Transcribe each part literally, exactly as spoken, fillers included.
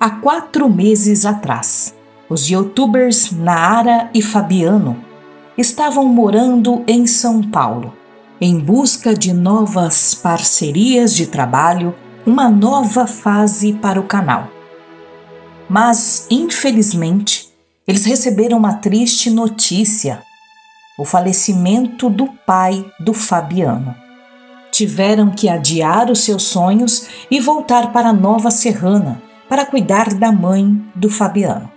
há quatro meses atrás. Os youtubers Naara e Fabiano estavam morando em São Paulo, em busca de novas parcerias de trabalho, uma nova fase para o canal. Mas, infelizmente, eles receberam uma triste notícia: o falecimento do pai do Fabiano. Tiveram que adiar os seus sonhos e voltar para Nova Serrana para cuidar da mãe do Fabiano.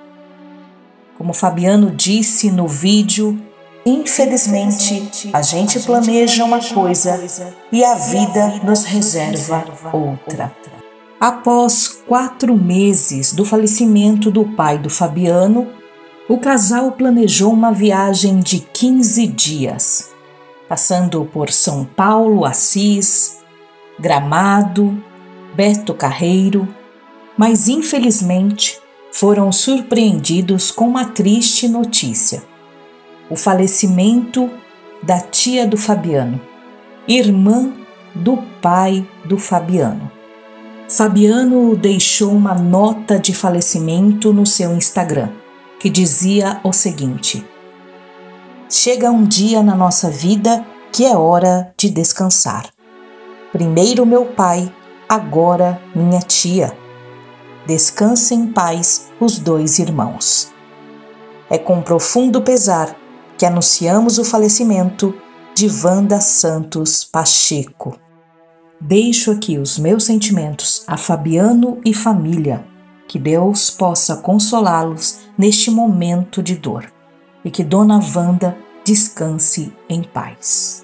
Como Fabiano disse no vídeo, infelizmente a gente planeja uma coisa e a vida nos reserva outra. Após quatro meses do falecimento do pai do Fabiano, o casal planejou uma viagem de quinze dias, passando por São Paulo, Assis, Gramado, Beto Carreiro, mas infelizmente foram surpreendidos com uma triste notícia: o falecimento da tia do Fabiano, irmã do pai do Fabiano. Fabiano deixou uma nota de falecimento no seu Instagram, que dizia o seguinte: chega um dia na nossa vida que é hora de descansar. Primeiro meu pai, agora minha tia. Descanse em paz os dois irmãos. É com profundo pesar que anunciamos o falecimento de Wanda Santos Pacheco. Deixo aqui os meus sentimentos a Fabiano e família. Que Deus possa consolá-los neste momento de dor e que Dona Wanda descanse em paz.